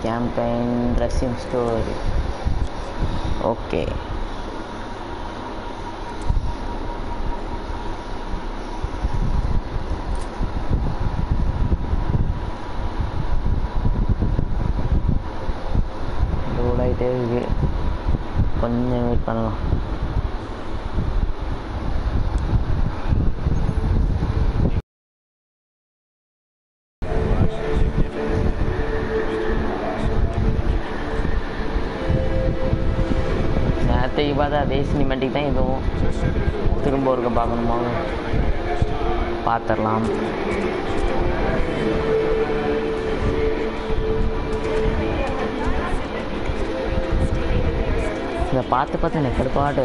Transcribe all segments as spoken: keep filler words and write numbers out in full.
Campaign resume story. Okay, do like it konjam wait panna. This is cinematic. This is the Borg Babanamon Patarlam. The Pathapath and Eckerpart.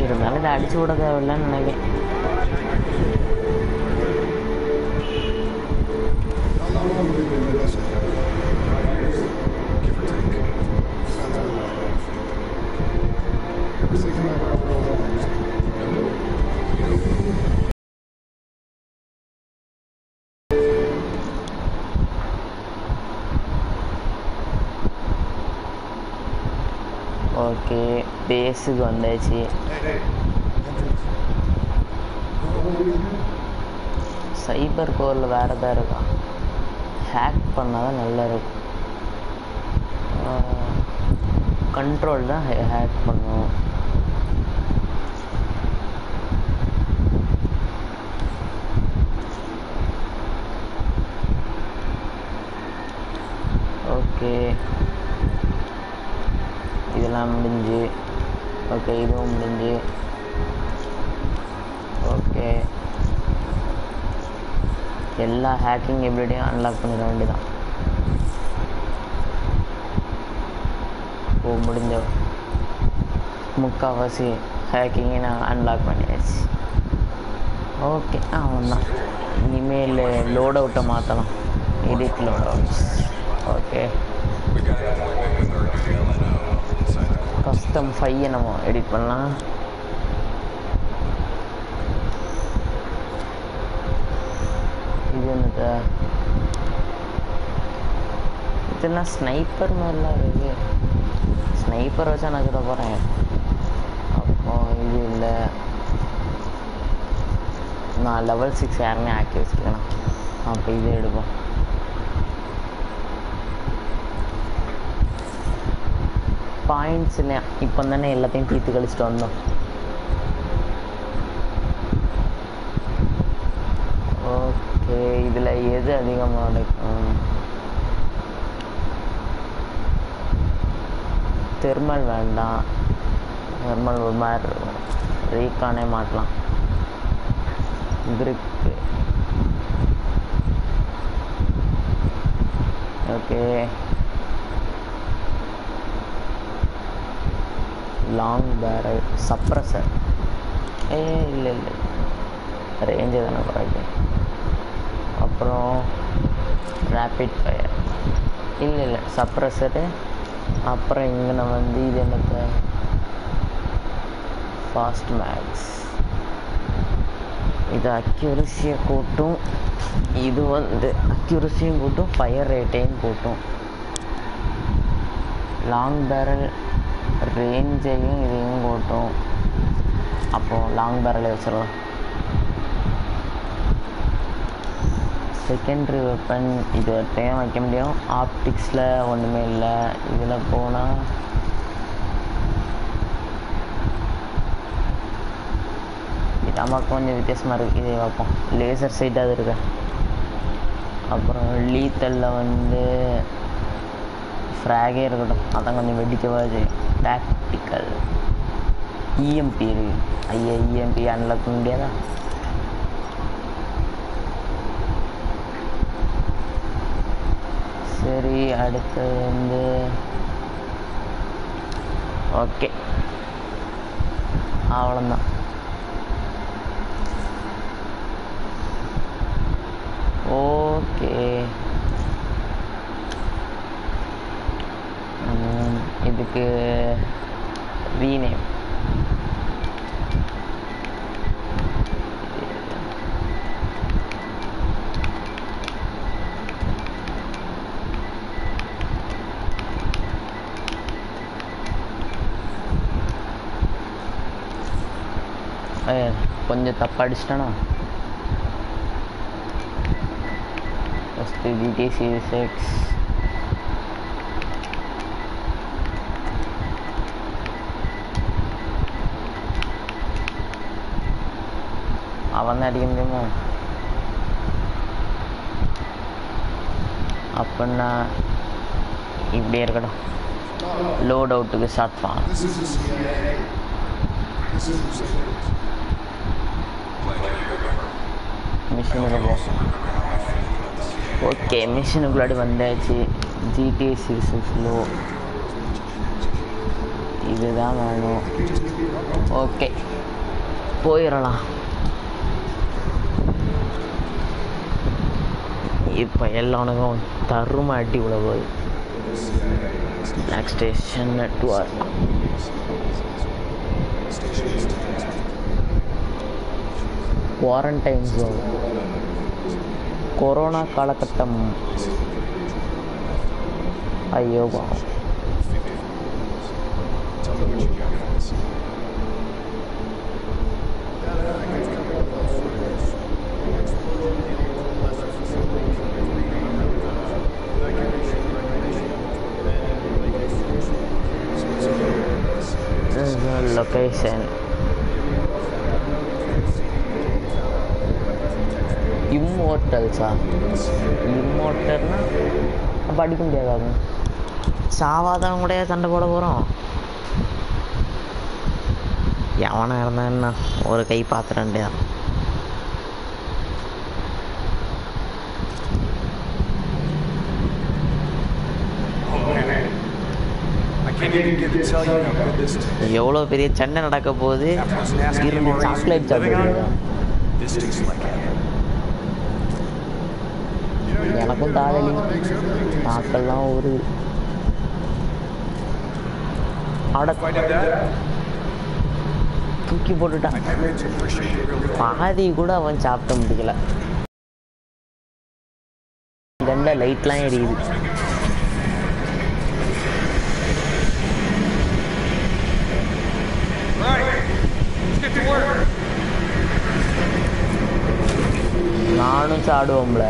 You remember the attitude of the land. Okay, base is on the G. Cyber goal, where there is hack, panna uh, control the hack. Panna. Okay. Okay, okay, okay. Yella hacking every day unlock panirundida. Oh, mudinja. Mukkavasi hacking in unlock paniyach. Okay, avunna. Email load out maatala. Edit load outs. Okay. We got an appointment with our G L N O. Custom five நம்ம edit பண்ணலாம். இது என்னது? இதெல்லாம் sniper மாதிரிலாம் இருக்கு. Sniper வச்சா நான் கிட்ட போறேன். அப்போ இது இல்லை. நான் லெவல் சிக்ஸ் யாருமே ஆக்கி வச்சுக்கலாம். அப்போ இது எடுப்போம். Points in a Ipanana eleven critical stone. Okay, the layers are the amount of thermal vanda, thermal mar, recon a matla grip. Okay. Long barrel suppressor. Eh, no, no. Range is not rapid fire. No, no, no. Suppressor. Then fast max. This is accuracy. This accuracy and fire rate. Long barrel. Range again, range go to upon long barrel. Secondary weapon either time I came down optics la one mail la pona it amakon with this mark laser side other upon lethal on the frag air. Tactical E M P E M P unlock India. Seri Aditha. Okay. Avana. Okay. Rename. கொஞ்சம் தப்பாக அடிச்சிட்டேன்னா first GTA series X அவன் தான் அடிக்க முடியுமோ? அப்படின்னா இப்படியே இருக்கட்டும். லோட் அவுட்டுக்கு ஷார்ட் ஃபார்ம் மிஷினுக்கு போகும். ஓகே, மிஷினுக்குள்ளாடி வந்தாச்சு. ஜிடிஏ சீரிஸ் லோ இதுதான் வேணும். ஓகே, போயிடலாம். இப்போ எல்லானுக்கும் தருமை அடி உள்ள போகுது. Next station network. Quarantine zone, corona காலகட்டம். ஐயோ வா, location. Immortals-ஆ? Immortal-னா அப்போ அடிக்க முடியாது, சாவாதவன் கூட சண்டை போட போகிறோம். எவனாக இருந்தான்னா ஒரு கை பார்த்துட்டேன்டையா. எவ்வளோ பெரிய சண்டை நடக்க போகுது. சாக்லேட் எனக்கும் தாளி நாக்கெல்லாம் ஒரு தூக்கி போட்டுட்டான். பாதி கூட அவன் சாப்பிட முடியல. கண்ட லைட்லாம் எரியுது. நானும் சாடுவோம்ல.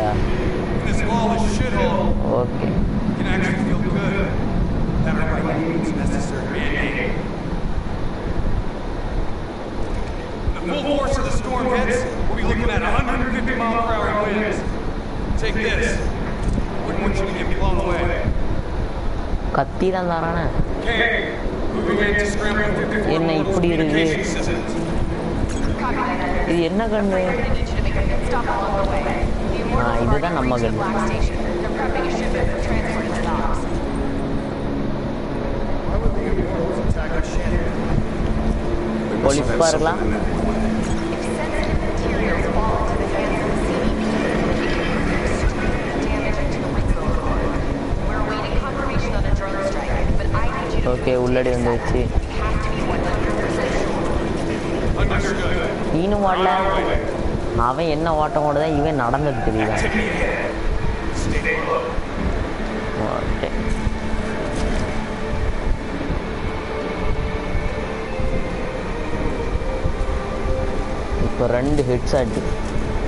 ஓகே, கத்தி தான் தாரானே. என்ன இப்படி இருக்கு? இது என்ன கண்ணு? இதுதான் நம்ம கண்ணு. ஒளிப்பா இருக்கலாம். ஓகே, உள்ளடி வந்துச்சு. நீனும் ஓடல, அவன் என்ன ஓட்டம் ஓடுதான். இவன் நடந்தது தெரியல. ஓகே, இப்போ ரெண்டு ஹெட்ஸ் ஆட்டு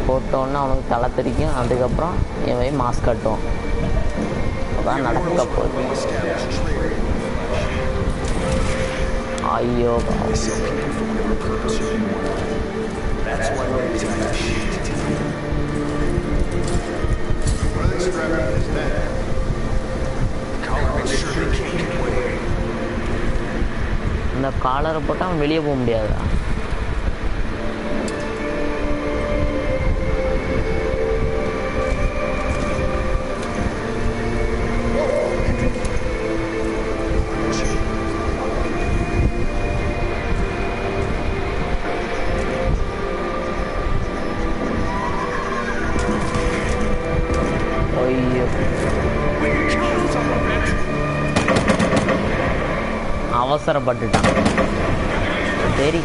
போட்டோன்னா அவனுக்கு தலை தெரிக்கும். அதுக்கப்புறம் இவன் மாஸ்க் ஆட்டுவான். அதான் நடக்க போகுது. ஐயோ, இந்த காலரை போட்டால் அவன் வெளியே போக முடியாதா? அவசரப்பட்டுட்டான். சரி,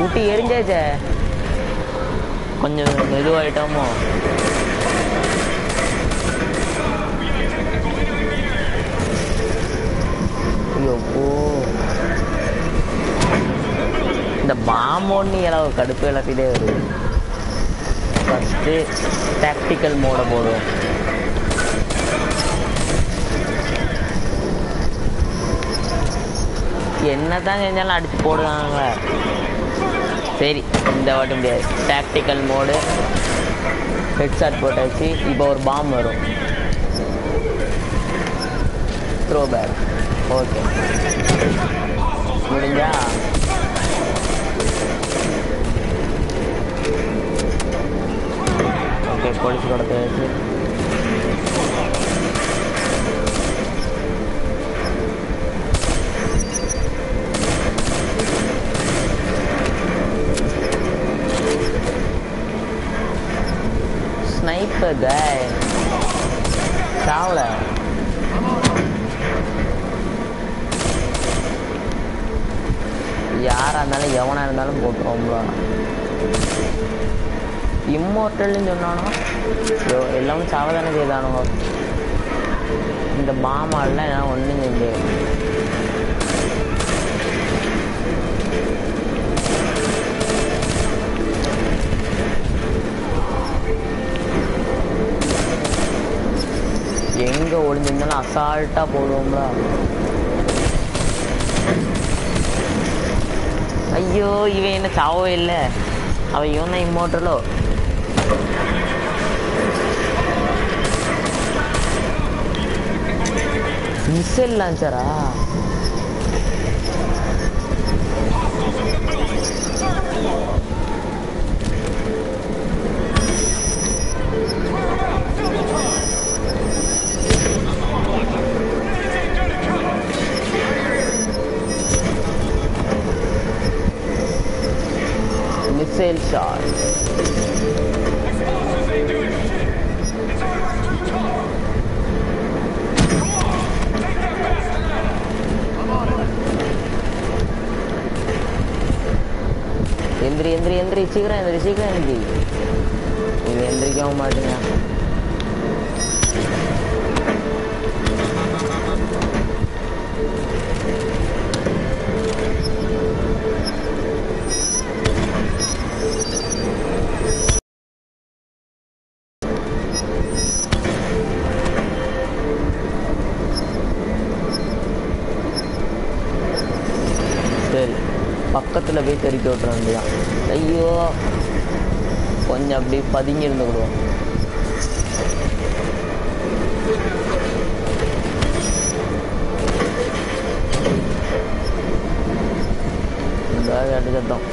முட்டி எரிஞ்சாச்சே, கொஞ்சம் மெதுவாயிட்டோமோ? பாம்போன்னு ஏதோ கடுப்பு இழப்பிட்டே வருது. ஃபஸ்ட்டு டாக்டிக்கல் மோட போதும். என்னதான் செஞ்சாலும் அடித்து போடுவாங்க. சரி, இந்த வாட்டி முடியாது. டாக்டிக்கல் மோடு ஹெட்ஷாட் போட்டாச்சு. இப்போ ஒரு பாம் வரும், த்ரோ பேக். ஓகே, முடிஞ்சா ஓகே. போலீஸ் கொடுத்தாச்சு. Sniper guy சாவல. யாராக இருந்தாலும் எவனாக இருந்தாலும் போட்டுருவோம்ல. இம்மோர்டல்னு சொன்னானோ எல்லாமே சாவதானே செய்தானுங்க. இந்த மாமாலாம் எல்லாம் ஒன்றும் செஞ்சு எங்கே ஒளிஞ்சிருந்தாலும் அசால்ட்டாக போடுவோம்ல. ஐயோ, இவன் என்ன சாவவே இல்லை. அவன் இவன் இம்மோட்டலோ. மிசைல் லான்ச்சரா? Missile shot. Endri, endri, endri, chigra, endri, chigra, endri. Ive endri kya maadna? பக்கத்தில் போய் தெறிக்க விட்டுற வேண்டியதான். ஐயோ, கொஞ்சம் அப்படி பதுங்கி இருந்துக்கிடுவோம். அடிக்கட்டும்.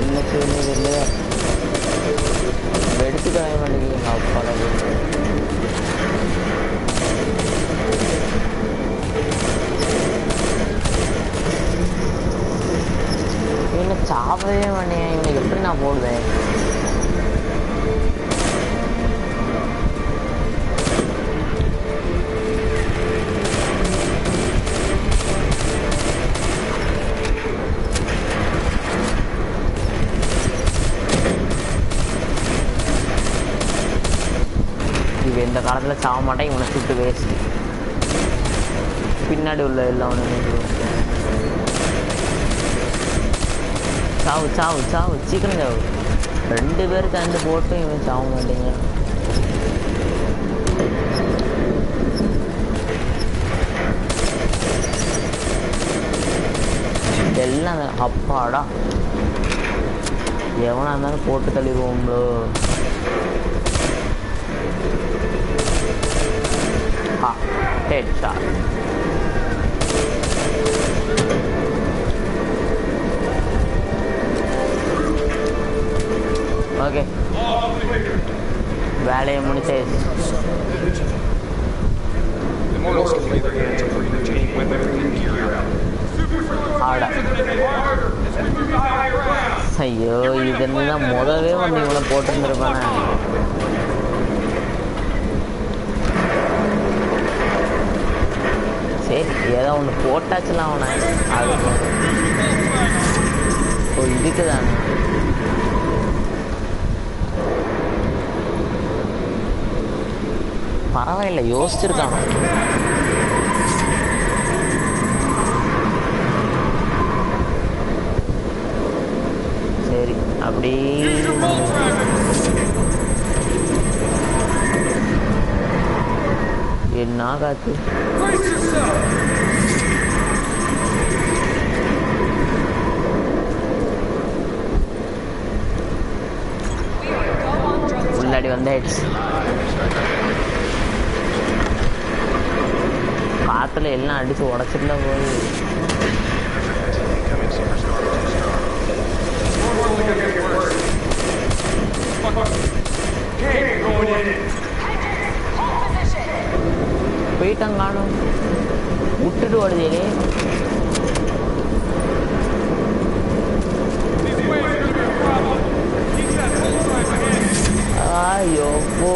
என்ன செய்யணும் இல்லையா? எடுத்து காய மாட்டேங்குதுங்க. அப்பா சாப்பிடவே மாட்டேன். இவனுக்கு எப்படி நான் போடுவேன்? இவன் இந்த காலத்தில் சாக மாட்டேன். இவனை சுட்டு வேஸ்ட். பின்னாடி உள்ள எல்லாம் ஒன்று சாவு சாவு சாவு சீக்கிரம் சாவு. ரெண்டு பேர் தந்து போட்டும் இவன் சாக மாட்டேங்க. எல்லாம் அப்பாடா, எவனா இருந்தாலும் போட்டு தள்ளிடுவோம்ளோ. ஆ, ஹெட் ஷாட். ஓகே, வேலையை முடிச்சு. ஐயோ, இதுதான் முதவே வந்து இவ்வளோ போட்டுருந்துருப்பானே. சரி, ஏதோ ஒன்று போட்டாச்சுலாம் அவனை. அது ஓ, இதுக்குதானே. பறந்து பரவாயில்ல யோசிச்சிருக்கான். சரி அப்படி என்ன ஆகாது. உள்ளாடி வந்தாயிடுச்சு. காத்துல எல்லாம் அடிச்சு உடச்சிருந்தா போய் போயிட்டாங்க காணும் விட்டுட்டு ஓடுதே. Ay, ojo.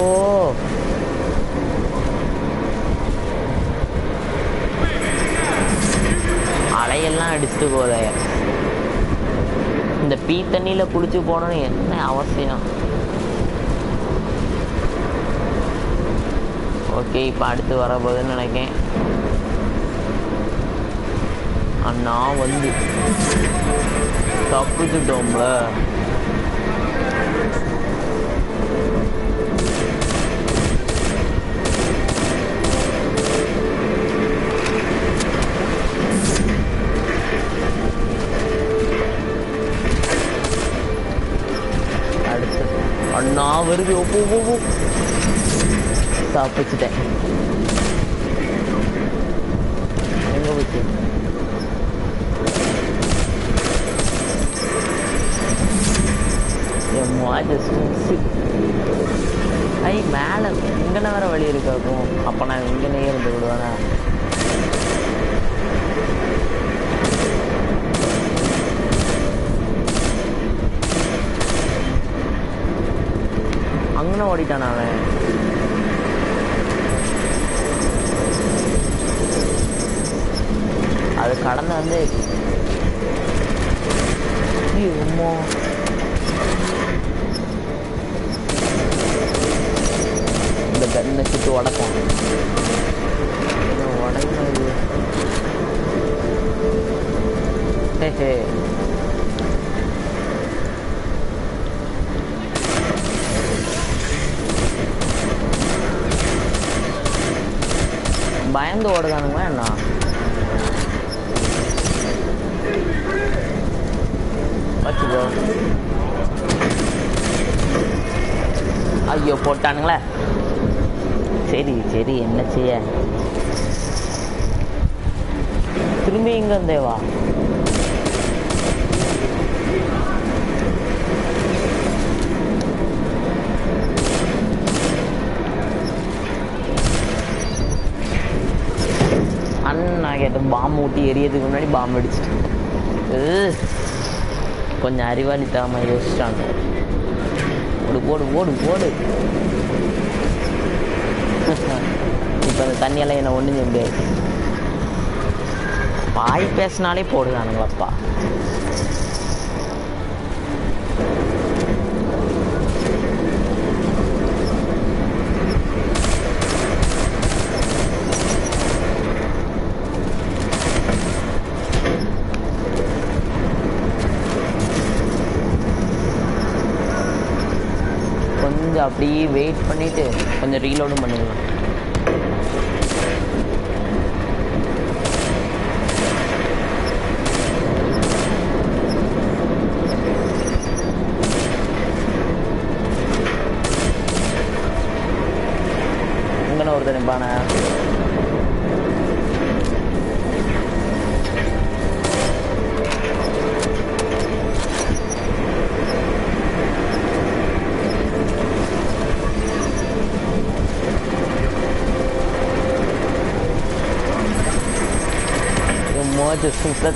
அலையெல்லாம் அடிச்சுட்டு போதே. இந்த பீ தண்ணியில குளிச்சு போனோன்னு என்ன அவசியம்? ஓகே இப்போ அடுத்து வரப்போகுதுன்னு நினைக்கேன். அண்ணா வந்து தப்புச்சுட்டோம்ல. அண்ணா வருது. ஒப்பு ஒப்பு தப்பிச்சுட்டேன். எங்க போச்சு? ஐ மேலே இங்கன வேற வழி இருக்காக்கும். அப்போ நான் இங்கனே இருந்து விடுவேனா? அங்கன ஓடிட்டான் அவன். அது கடந்து வந்து உம்மா கண்ணை சுட்டு உடக்கும். உடனே பயந்து ஓடுதானுங்களா என்ன? வச்சுக்கோ. ஐயோ போட்டானுங்களே. சரி சரி என்ன செய்ய? திரும்பி இங்க வந்தேவா? அண்ணா கேட்ட பாம்பு ஊட்டி எரியதுக்கு முன்னாடி பாம்பு அடிச்சுட்டு கொஞ்சம் அறிவாளித்தனமா யோசிச்சாங்க. ஓடு ஓடு ஓடு ஓடு. இப்போ அந்த தண்ணியெல்லாம் என்ன ஒன்றும் செஞ்சு வாய் பேசினாலே போடுதானுங்களப்பா. கொஞ்சம் அப்படியே வெயிட் பண்ணிட்டு கொஞ்சம் ரீலோடும் பண்ணுங்க. இங்கன்னு ஒருத்தர் நிப்பான.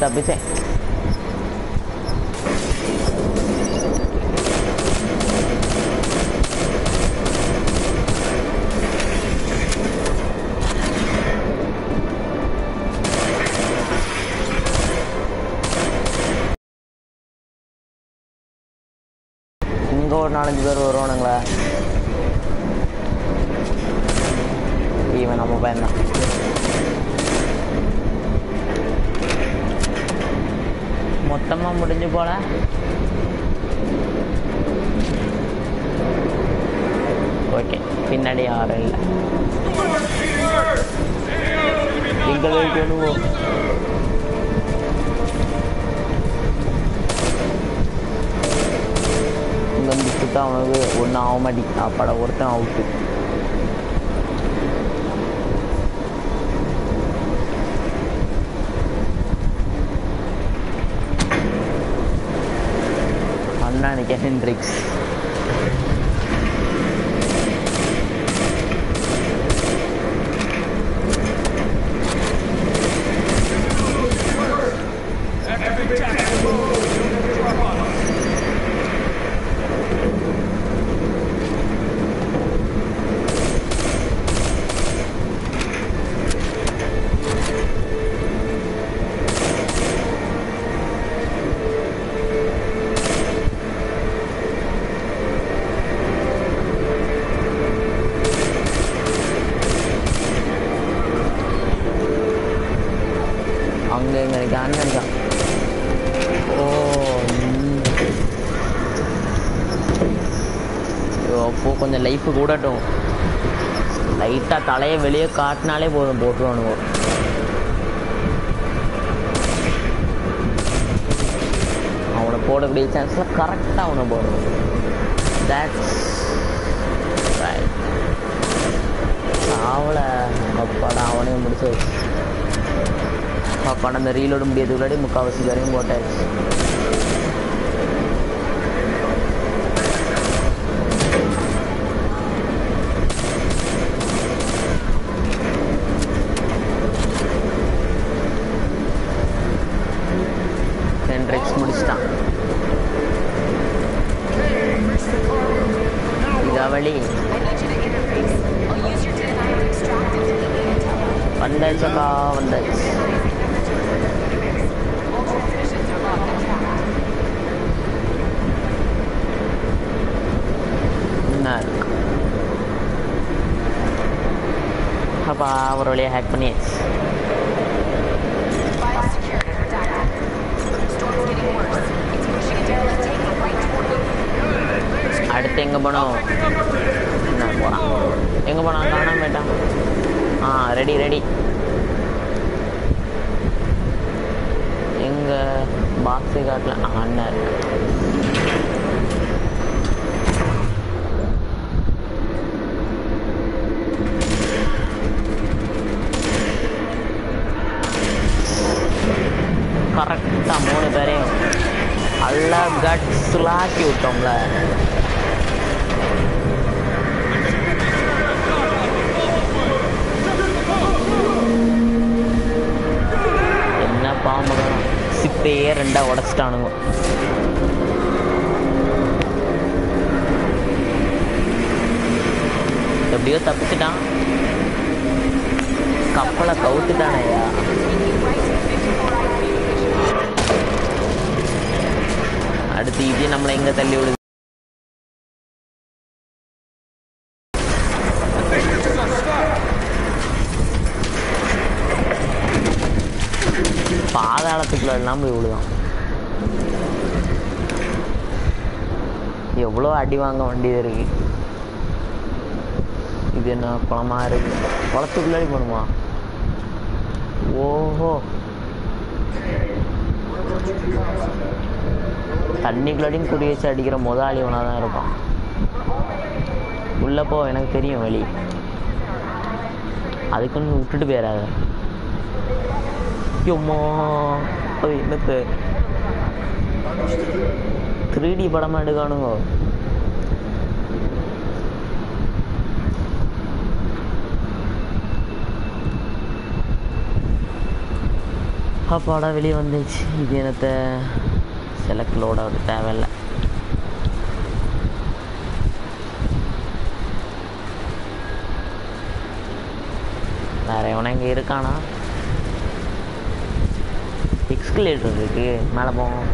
தப்பிச்சேன். இங்க ஒரு நாலஞ்சு பேர் வருவானுங்களா? aquí menos moverme. మొత్తమ్మ ముడిపోలా ஓகே பின்னாடி யாரும் இல்லை எங்களுக்கு வேணுவோம் இங்கே வந்துட்டு தான் அவனுக்கு ஒன்று ஆகமாட்டி அப்பட ஒருத்தன் அவுட்டு அண்ணா நினைக்க ஹென்ட்ரிக்ஸ் கொஞ்சம் லைஃபு கூடட்டும் லைட்டாக தலையை வெளியே காட்டினாலே போதும் போட்டுருவானுங்க அவனை போடக்கூடிய சான்ஸில் கரெக்டாக அவனை போடுவான் தேட்ஸ் அவளை அப்பாடா அவனையும் முடிச்சு அப்பா அந்த ரீலோட முடியாதுக்குள்ளாடி முக்கால்வாசி வரையும் போட்டாச்சு அப்பா ஒரு வழியாக ஹேக் பண்ணியாச்சு அடுத்து எங்கே போனோம் என்ன போகிறான் எங்கே போனான் காணாம வேண்டாம் ஆ ரெடி ரெடி எங்கே பாக்ஸு காட்டில் ஆ அண்ணா கரெக்டாக மூணு பேரையும் நல்லா கட்ஸ்லாக்கி விட்டோம்ல என்ன பாம்பு சிப்பையே ரெண்டாக உடச்சிட்டானுங்க எப்படியோ தப்பிச்சுட்டான் கப்பலை கவுத்துட்டானையா அடுத்து இது நம்மளை எங்கே தள்ளி விடுது பாதாளத்துக்குள்ள எல்லாம் போய் விடுதான் எவ்வளோ அடி வாங்க வேண்டியது இருக்கு இது என்ன குளமா இருக்கு குளத்துக்குள்ளாடி போகணுமா ஓஹோ தண்ணிக்குள்ளாடியும் குடி வச்சு அடிக்கிற முதலாளி ஒன்றா தான் இருப்பான் உள்ளப்போ எனக்கு தெரியும் வெளி அதுக்குன்னு விட்டுட்டு போயிடாத என்னத்து த்ரீ டி படமாக எடுக்கானுங்க அப்பாடா வெளியே வந்துச்சு இது என்னத்தை செலக்ட்லோட ஒரு தேவையில்லை வேற எவனை இங்கே இருக்கானா எக்ஸ்கலேட்டர் இருக்கு மேலே போவோம்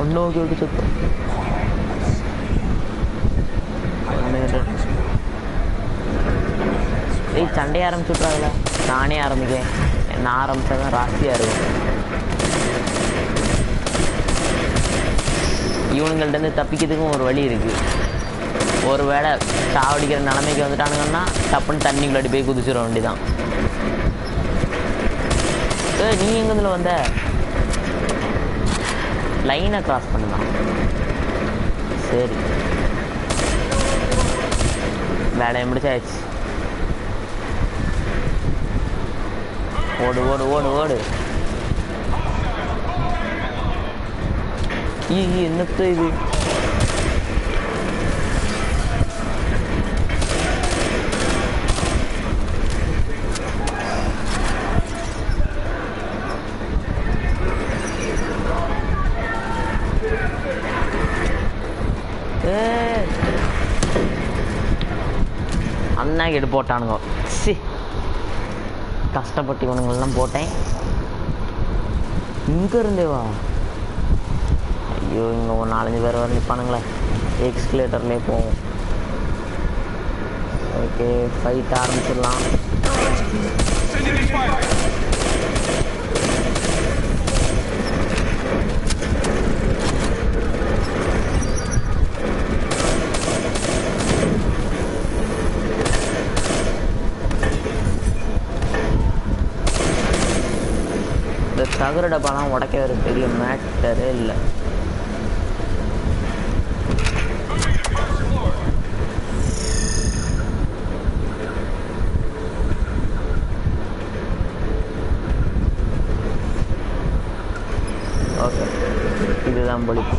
ஒன்று ஓகே ஓகே சுத்தம் சண்டைய ஆரம்பிச்சுட்றாங்களா? நானே ஆரம்பிக்கிறேன். நான் ஆரம்பித்தாதான் ராசியாக இருக்கும். இவனுங்கள்டேருந்து தப்பிக்கிறதுக்கும் ஒரு வழி இருக்குது. ஒரு வேளை சாவடிக்கிற நிலைமைக்கு வந்துட்டானுங்கன்னா டப்புன்னு தண்ணிக்குள்ளாடி போய் குதிச்சிட வேண்டிதான். ஏ, நீ எங்கேருந்துல வந்த? லைனை கிராஸ் பண்ணலாம். சரி, வேலையை முடிச்சாச்சு. ஓடு ஓடு ஓடு ஓடு. என்னத்த இது? அண்ணா எடு போட்டானுங்க. சி, கஷ்டப்பட்டு இவனுங்கள்லாம் போட்டேன். இங்கே இருந்தேவா? ஐயோ, இங்கே ஒரு நாலஞ்சு பேர் வர நிற்பானுங்களே. எக்ஸ்கலேட்டர்லேயே போவோம். ஓகே, ஃபைட் ஆரம்பிச்சிடலாம். தகுர டப்பாலாம் உடைக்க ஒரு பெரிய மேட்டரே இல்லை. ஓகே, இதுதான் பொழிப்பு.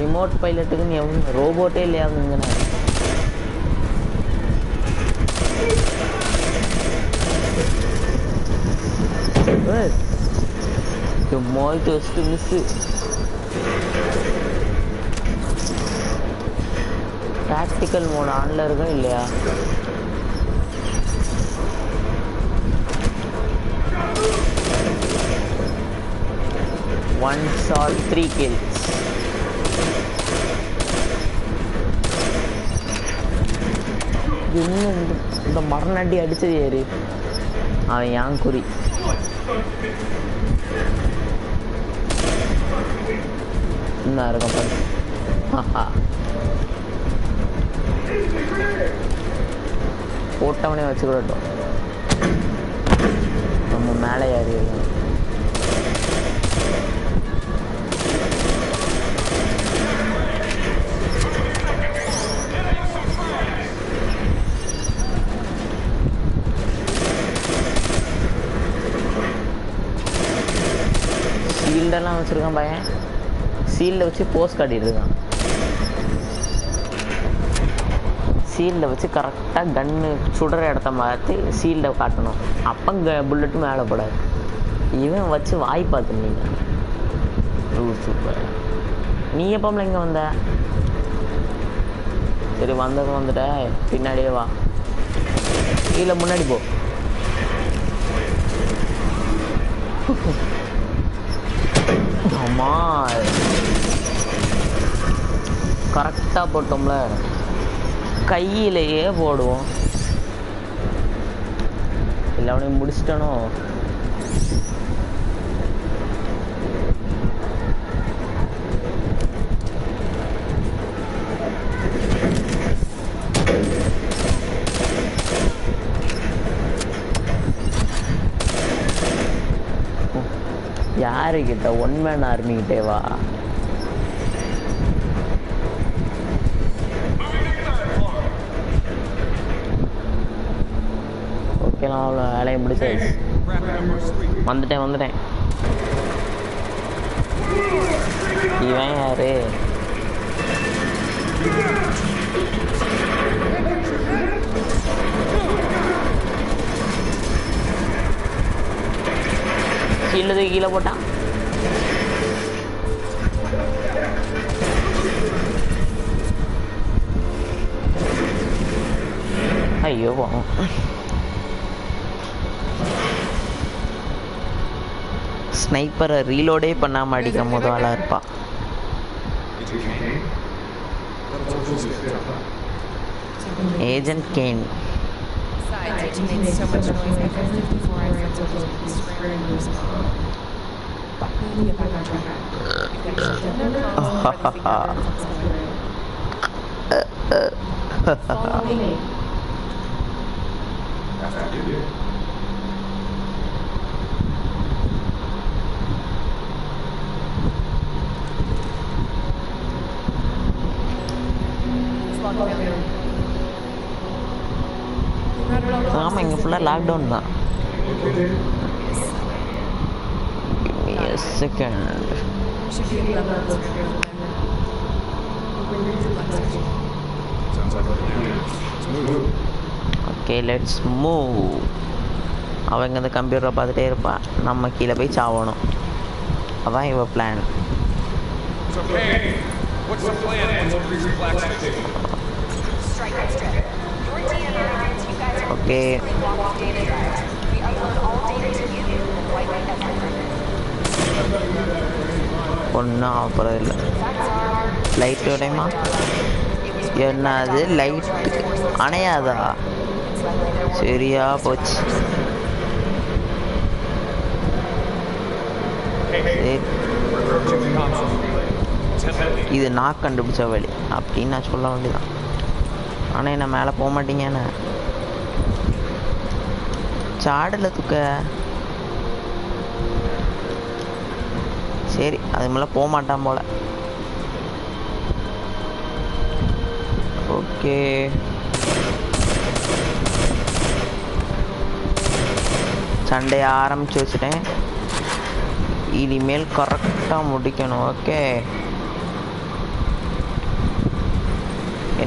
ரிமோட் பைலட்டுக்குன்னு எவ்வளோ ரோபோட்டே இல்லையாகுங்க. மோய்ட்டு வச்சுட்டு மிஸ்ஸு ப்ராக்டிக்கல் மோட் ஆனில் இருக்கும் இல்லையா? One shot three kills. இன்னும் இந்த மரணாட்டி அடித்தது ஏறி அவன் ஏன் குறி. இன்னும் இருக்கும் பாரு, போட்டவனே வச்சுக்கிடட்டும். நம்ம மேலே ஏறி சீல்டெல்லாம் வச்சுருக்கான் பையன். சீலில் வச்சு போஸ் காட்டிட்டுருக்கான். சீலில் வச்சு கரெக்டாக கன்னு சுடுற இடத்த மாற்றி சீல்டை காட்டணும். அப்போ க புல்லட்டு மேலே போடாது. இவன் வச்சு வாய் பார்த்துருந்தீங்க. சூப்பர். நீ எப்போம்ல இங்கே வந்த? சரி, வந்தது வந்துட்ட. பின்னாடியே வா, இல்லை முன்னாடி போ. ஆமா, கரெக்டாக போட்டோம்ல. கையிலேயே போடுவோம். இல்லை அவனே முடிச்சிட்டனோ? யாருக்கிட்ட? ஒன் மேன் ஆர்மிக்கிட்டேவா? ஓகேண்ணா, அவ்வளோ வேலையை முடிச்சாச்சு. வந்துட்டேன் வந்துட்டேன். இவன் யாரு? கீழே கீழே போட்டான். ஐயோ, ஸ்னைப்பரை ரீலோடே பண்ணாமல் அடிக்க மொதல் ஆளாக இருப்பாள். Agent can. ஆமா, இங்க ஃபுல்லா லாக்டவுன் தான். Okay, let's move. அவங்க அந்த கம்ப்யூட்டரை பார்த்துட்டே இருப்பான், நம்ம கீழே போய் சாவணும். அதான் இவ plan. What's the plan? What's the black activity? Strike and strip. Your D N A, you guys are okay. We upload all data to you. White light as reference. ஒண்ணா அப்புறம் இல்லை லைட் உடையமா என்ன அது லைட் அணையாதா? சரியா போச்சு. இது நான் கண்டுபிடிச்ச வழி அப்படின்னு நான் சொல்ல வேண்டியதான். ஆனால் என்ன மேலே போக மாட்டீங்கன்னு சாடலை தூக்க. சரி, அது மேலே போக மாட்டான் போல. ஓகே, சண்டையை ஆரம்பிச்சு வச்சுட்டேன். இனிமேல் கரெக்டாக முடிக்கணும். ஓகே,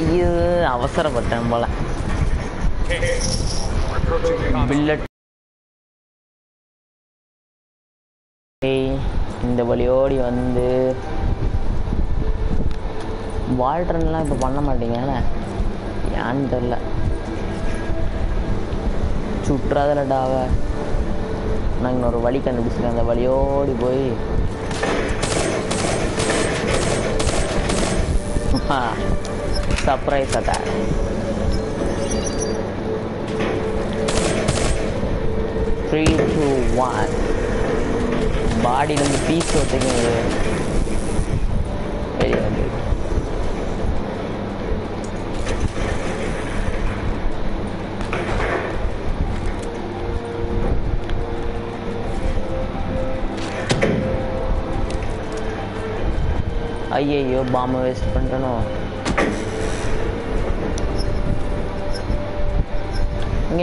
ஐயோ, அவசரப்பட்டேன் போல. புல்லட் இந்த வழியோடி வந்து வால்ட்ரன்லாம் இப்போ பண்ண மாட்டீங்கண்ணே, ஏன்னு தெரில. சுற்றாதலடாவ நான் இன்னொரு வழி கண்டுபிடிச்சிருக்கேன். அந்த வழியோடி போய் surprise attack. Three two one பாடியிலேருந்து பீஸ் ஒத்துக்கு வெளியே வந்து ஐயோ பாம்பை வேஸ்ட் பண்ணணும். இங்கே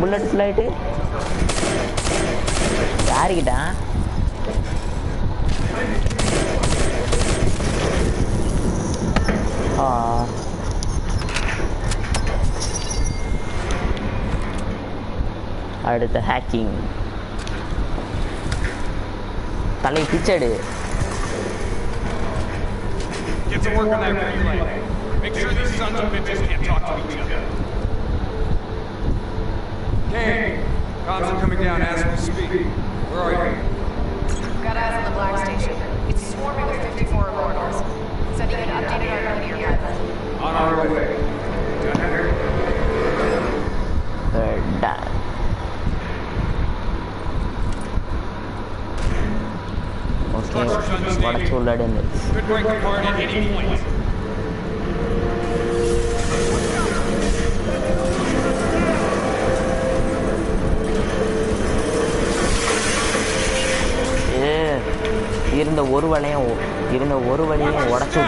புல்லட் ஃப்ளைட்டு யாருக்கிட்டா? அடுத்த ஹேக்கிங் தலை பிச்சடு. Get to work on that relay. Make sure these sons of bitches can't talk to each other. Gang, cops are coming down as we speak. Where are you? Got eyes on the black station. It's swarming with fifty-four reporters. Sending an updated alert to your head. On our way. Got it? They're done. Okay. for through lead inlets. Could break the card at any point. Yeah, irundha oru valaiya irundha oru valaiya odachu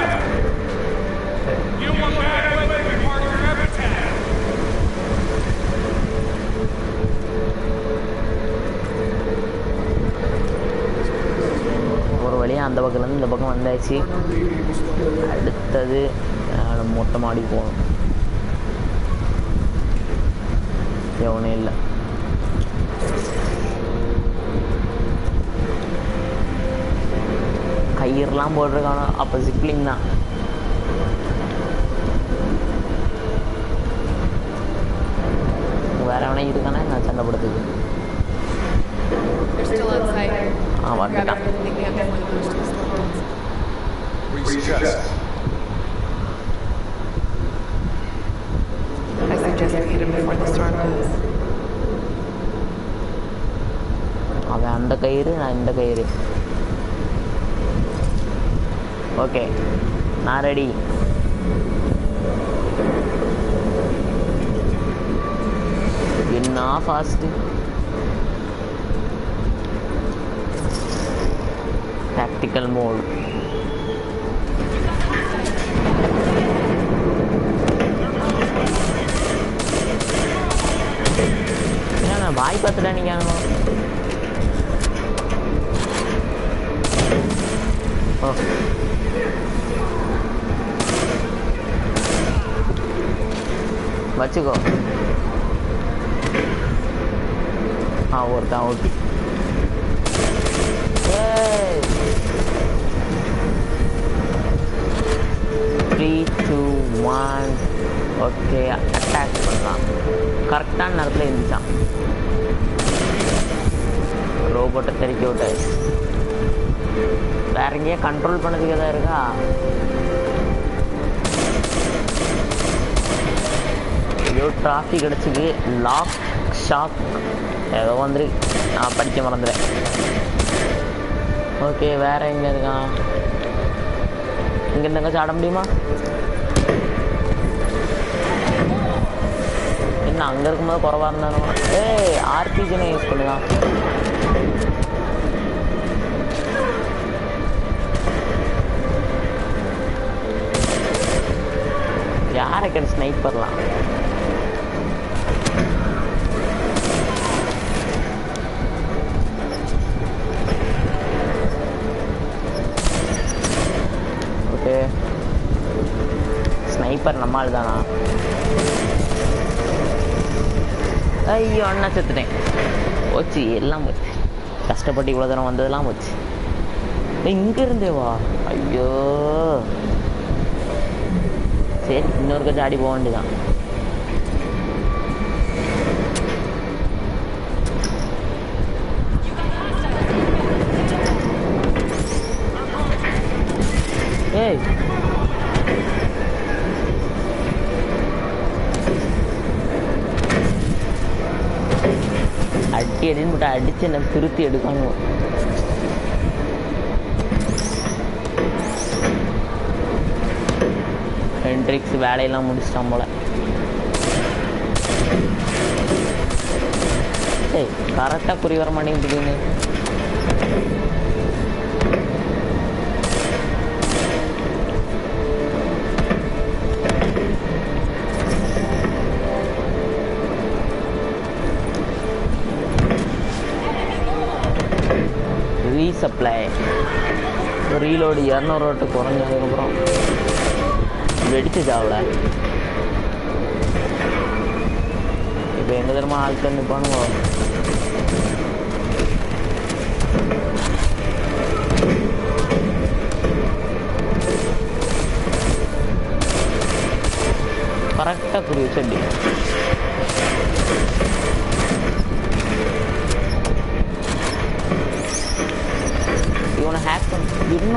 அந்த பக்கத்துலேருந்து இந்த பக்கம் வந்தாச்சு. அடுத்தது மொட்டை மாடி போகணும். எவனே இல்லை. கயிறுலாம் போட்டிருக்காங்க. அப்போ ஜிப்லிங் தான். வேற எவனே இருக்கானே நான் சண்டைப்படுத்துக்கு. Ah, what? Grab everything they can and one of those two stones. I suggest we hit him before the storm goes. அவ அந்த கயிறு நான் இந்த கயிறு. ஓகே நான் ரெடி. என்ன fast tactical mode. Nana bhai pathla ninga oh vachiko ah orda out hey three two one okay attack பண்ணலாம். கரெக்டான நேரத்துல இருந்துச்சான். ரோபோட்டை தெரிக்க விட்டாரு. வேற எங்கேயே கண்ட்ரோல் பண்ணதுக்கு ஏதாவது இருக்கா? ஐயோ டிராஃபிக் அடிச்சுக்கு லாக் ஷாக் ஏதோ வந்துரு. நான் படிக்க மறந்துட்டேன். ஓகே வேற எங்க இருக்கான்? இங்கே இருந்தாங்க சாட முடியுமா? என்ன அங்கே இருக்கும்போது குறவாக இருந்தாலும் ஏய் ஆர்பிஜினே யூஸ் பண்ணுதான். யாரை கிடைச்சி ஸ்னைப் பண்ணலாம். ஸ்னைப்பர் நம்மால் தானா? ஐயோ அண்ணா செத்துட்டேன். போச்சு எல்லாம் போச்சு. கஷ்டப்பட்டு இவ்வளோ தூரம் வந்ததெல்லாம் போச்சு. இங்கேருந்தேவா? ஐயோ சரி இன்னொரு கொஞ்சம் ஆடி போக வேண்டியதான். ஏய் அடி அடின்னு மட்டும் அடிச்சு என்ன திருத்தி எடுக்கணும். ஹெண்ட்ரிக்ஸ் வேலையெல்லாம் முடிச்சிட்டான் போல. ஏய் கரெக்டாக புரிய வர மாட்டேங்குது. ரீசப்ளை ரீலோடு இரநூறு ஓட்டு குறைஞ்சதுக்கப்புறம் வெடிச்சு சாவல. இப்போ எங்கள் தரமா ஆள் தண்ணி பண்ணுவோம். கரெக்டாக புரிய சொல்லி இவனை ஹேக் பண்ண என்ன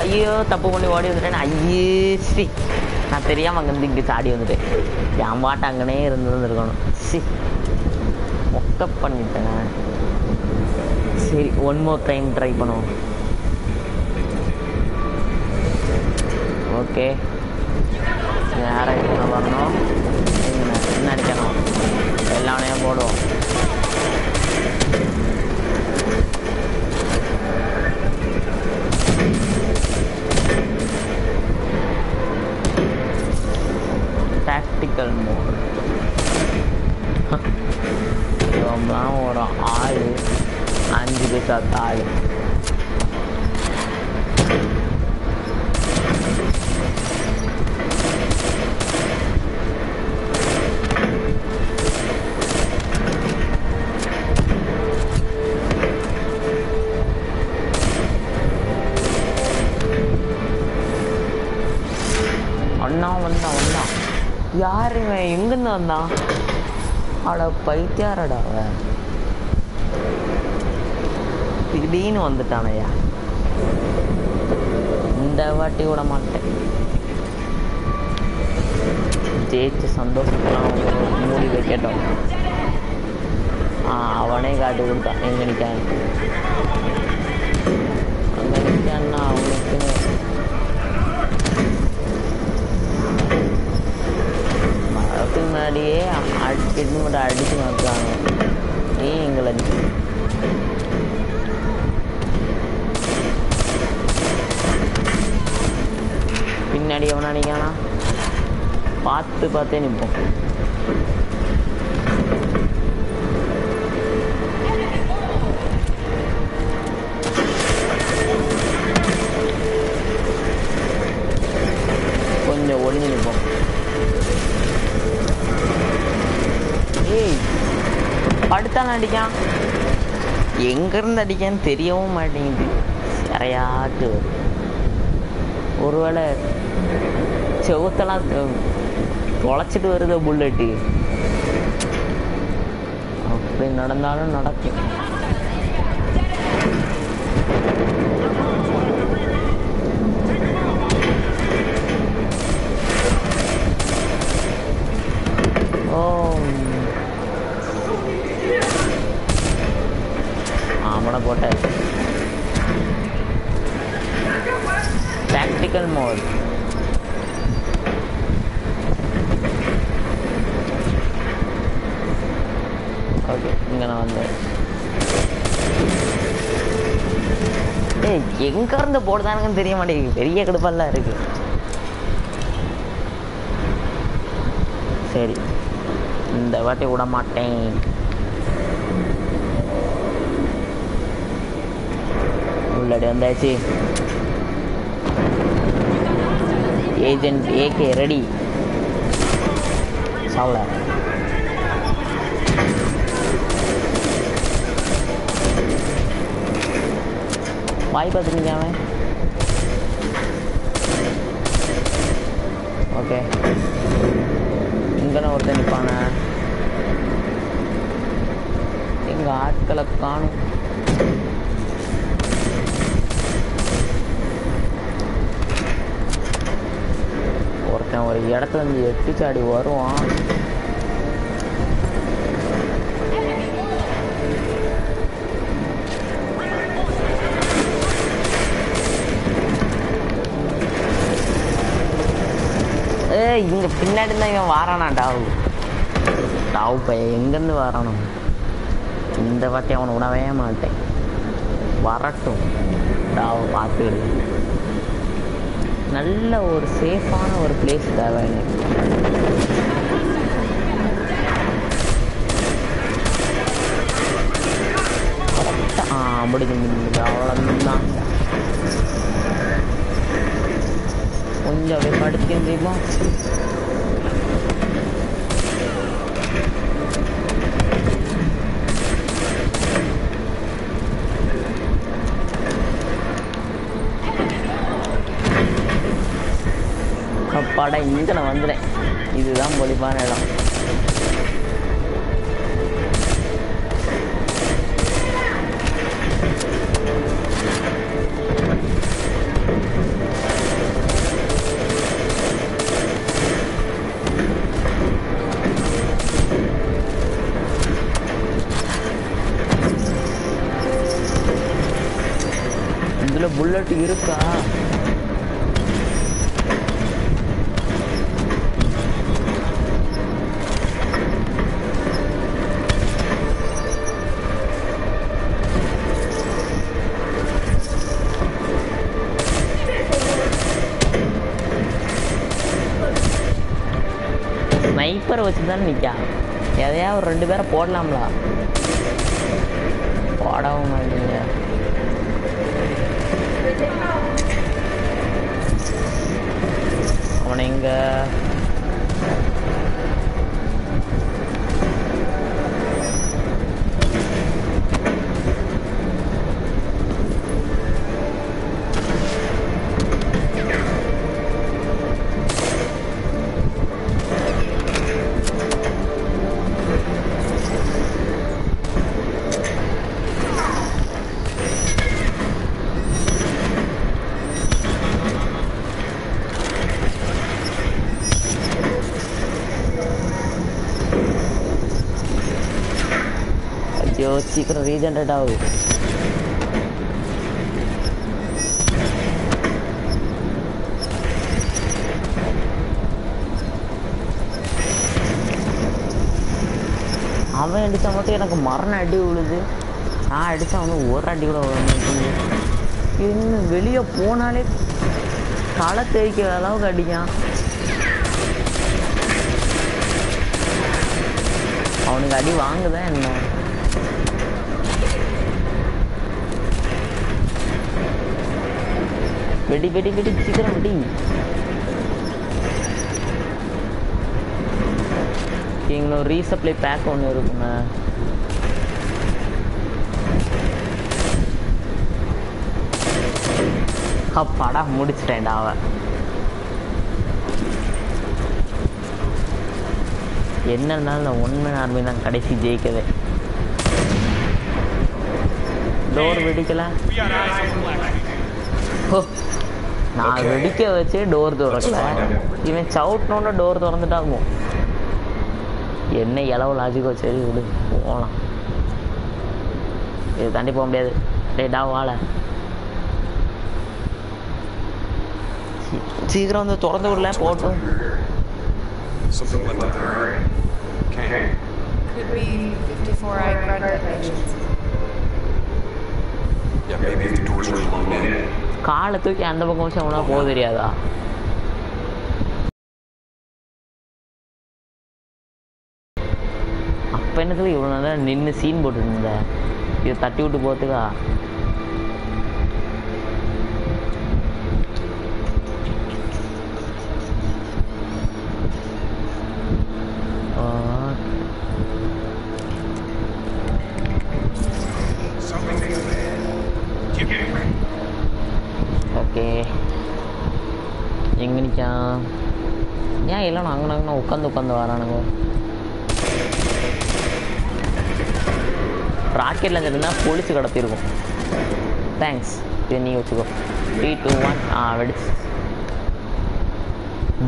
Ayyo, tapu poni body வந்துட்டேன். ஐயே, நான் தெரியாம அங்கிருந்து இங்க சாடி வந்துட்டேன். என் வாட்ட அங்கனே இருந்திருக்கணும். சி மொக்க பண்ணிட்டேன். சரி, ஒன் மோர் டைம் ட்ரை பண்ணுவோம். ஓகே, யாரை எடுக்கணும் வரணும், என்ன அடிக்கணும், எல்லாமே போடுவோம். டாக்டிக்கல் மோட் தான். ஒரு ஆள் அஞ்சு பைசா தாள். யார் இவன், எங்கிருந்து வந்தான்? அட பைத்தியாரடா, அவன் திடீர்னு வந்துட்டானையா. இந்த வாட்டி விட மாட்டேன், ஜெயிச்சு சந்தோஷத்தான் மூடி வைக்கட்டும். ஆஹ் அவனே காட்டி கொடுத்தான். எங்க நிற்கான், அங்க நிற்கான்னா அவனுக்கு முன்னாடியே எட்டு மட்டும் அடிச்சு மாட்டாங்க. நீ எங்களை பின்னாடி எவனா நிக்கானா பார்த்து பார்த்தே நிற்போம். கொஞ்சம் ஒளிஞ்சு நிற்போம். படுத்தான அடிக்கான், எங்கிருந்து அடிக்கான்னு தெரியவும் மாட்டேங்குது. நிறையாட்டு ஒருவேளை செவத்தெல்லாம் தொலைச்சிட்டு வருது புல்லட்டு. அப்படி நடந்தாலும் நடக்கும். Tactical mode. Okay, இங்க நான் வந்து எங்க இருந்து போடுதானுங்கன்னு தெரிய மாட்டேங்குது. பெரிய கடுப்பெல்லாம் இருக்கு. சரி, இந்த வாட்டி விட மாட்டேன். உள்ளடி வந்தாச்சு. Agent AK ready. சாவல வாய் பார்த்துருக்கீங்க அவன். ஓகே, இங்கன ஒருத்தன் நிற்பானே. எங்கள் ஆட்களை காணும். ஒரு இடத்துல இருந்து எட்டு சாடி வருவான். இங்க பின்னாடி தான் இவன் வாரானா. டாவு டாவு பையன் எங்கேருந்து வாரானும். இந்த வாட்டி அவனை விடவே மாட்டேன். வரட்டும், டாவு பார்த்து நல்ல ஒரு சேஃபான ஒரு பிளேஸ் தேவை எனக்கு. ஆ முடிஞ்சு முடிஞ்சு அவ்வளோதான். கொஞ்சம் அப்படியே படுத்துமா. படம் இங்கே நான் வந்துட்டேன். இதுதான் பொலிப்பான இடம். bullet irukka sniper vechudhan nikka edaya or rendu vera podlamla podavum adiya avanga yo sí creo que regenerado. Ahora en esta moto ya no marna adi ulize. Ah, esta uno otra adi ulo. ¿Quién veliya pona le? Chala te que alao gadiya. Aún gadi vang de Vedi, vedi, vedi, chicken, vedi. King no resupply pack on your room. How far a mood stand hour? Yenna, one man army and Kadesi Jake away. Door vertical. We are eyes on black. நான் வெடிக்க வச்சு door தரக்கல இவன் சவுட்னோட door திறந்துட்டாமோ என்ன எலவ லாஜிக்கோ சரி விடு போலாம் இது தாண்டி போக முடியாது டேய் டா வாள சீக்கிரம் வந்து திறந்து விடல போட்டும் something like that okay could be fifty-four I read that actions yeah maybe the doors were blown in காலை தூக்கி அந்த பக்கம் வச்சு அவனா போக தெரியாதா அப்ப என்னத்துல இவ்வளவு நேரம் நின்று சீன் போட்டு இருந்த இதை தட்டி விட்டு போத்துக்கா cuando cuando vararango rocket la irundha police kadatti irukum thanks then you go three two one ah vedis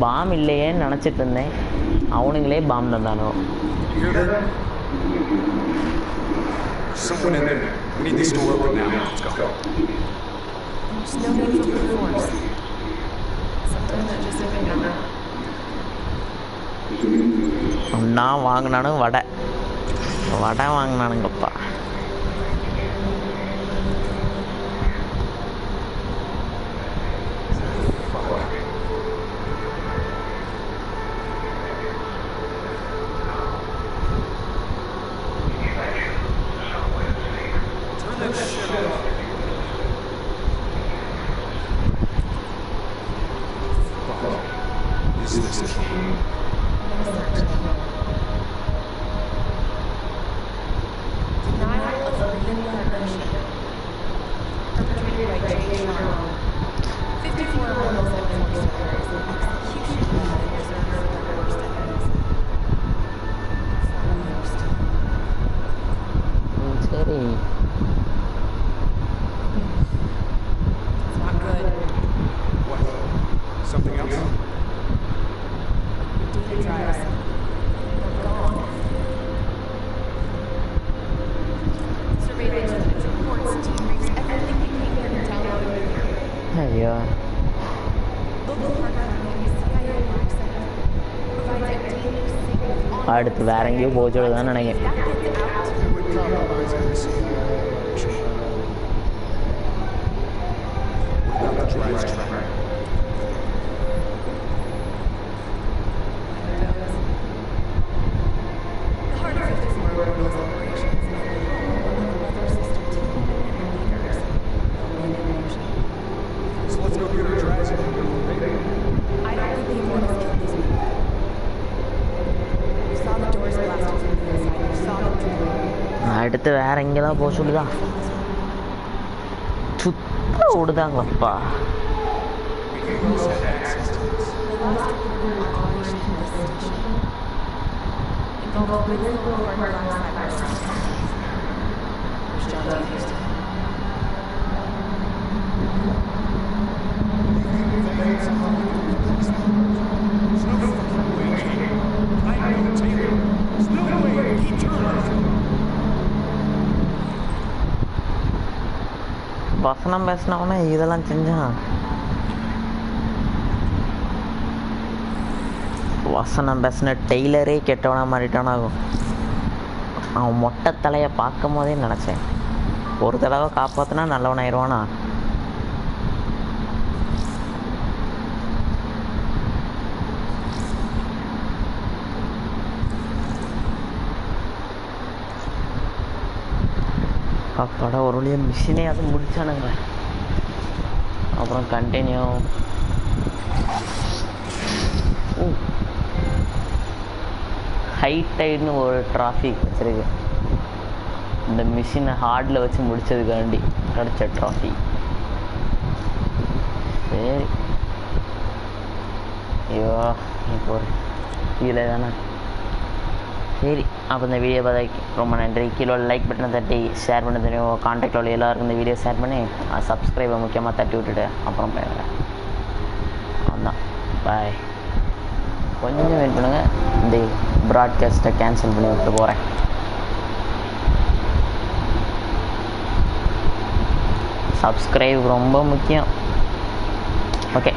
bomb illeye nanachittunde avungale bomb thandano someone in there we need this door open now let's go there's no need for force something that just opened up நான் வாங்கினானும் வடை வடை வாங்கினானுங்கப்பா Surveillance reports team brings everything they can in town. அடுத்து வேற எங்கேயோ போச்சோடு தான் நினைக்கிறேன். அடுத்து வேற எங்கெல்லாம் போக சொல்லுதா, சுத்த ஓடுதாங்களப்பா. வசனம் பேசினவனே இதெல்லாம் செஞ்சான். வசனம் பேசின டெய்லரே கெட்டவனா மாறிட்டானாகும். அவன் மொட்டை தலையை பார்க்கும் போதே நினச்சேன், ஒரு தடவை காப்பாற்றினா நல்லவனாயிடுவானா. அப்பாடா ஒரு வழியாக மிஷினே அது முடிச்சானுங்க. அப்புறம் கண்டினியூ. ஹை டைட்னு ஒரு டிராஃபிக் வச்சுருக்கு. இந்த மிஷினை ஹார்டில் வச்சு முடிச்சதுக்காண்டி கிடச்ச டிராஃபிக். சரி ஐயோ இப்போ ஒரு கீழே தானே. சரி அப்போ இந்த வீடியோ பார்த்தாக்கி ரொம்ப நன்றி. கீழே லைக் பட்டனை தட்டி ஷேர் பண்ண தெரியும். காண்டாக்டில் உள்ள எல்லாருக்கும் இந்த வீடியோ ஷேர் பண்ணி சப்ஸ்கிரைபை முக்கியமாக தட்டி விட்டுட்டு அப்புறம் போயிடுறேன். அதான் பாய். கொஞ்சம் வெயிட் பண்ணுங்கள், இந்த ப்ராட்காஸ்ட்டை கேன்சல் பண்ணி விட்டு போகிறேன். சப்ஸ்கிரைப் ரொம்ப முக்கியம். ஓகே.